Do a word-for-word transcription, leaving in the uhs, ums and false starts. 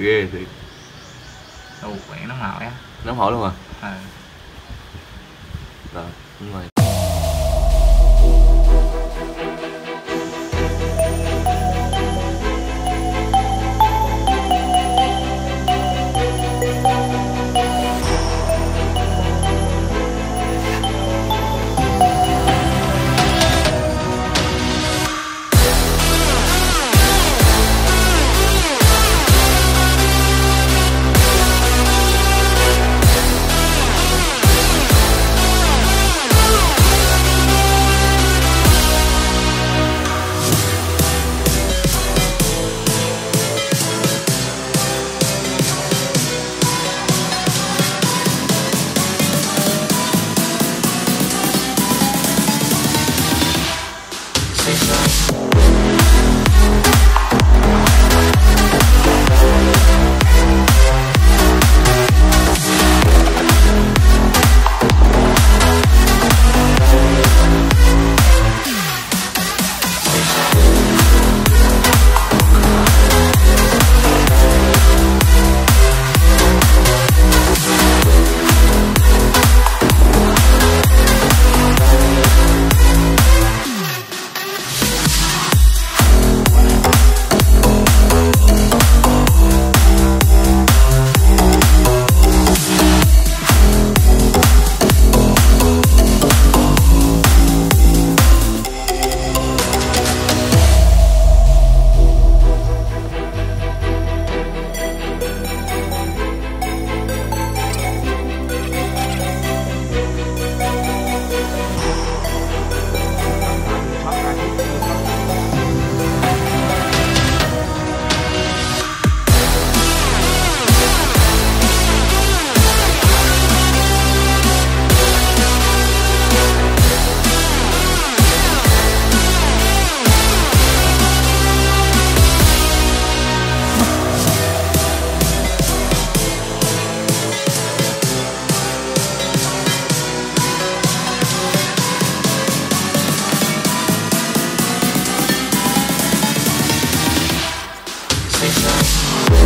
Ghê thiệt. Đâu khỏe nóng hỏi á. Nóng hỏi luôn hả? À. Rồi, đúng rồi. We'll be right back.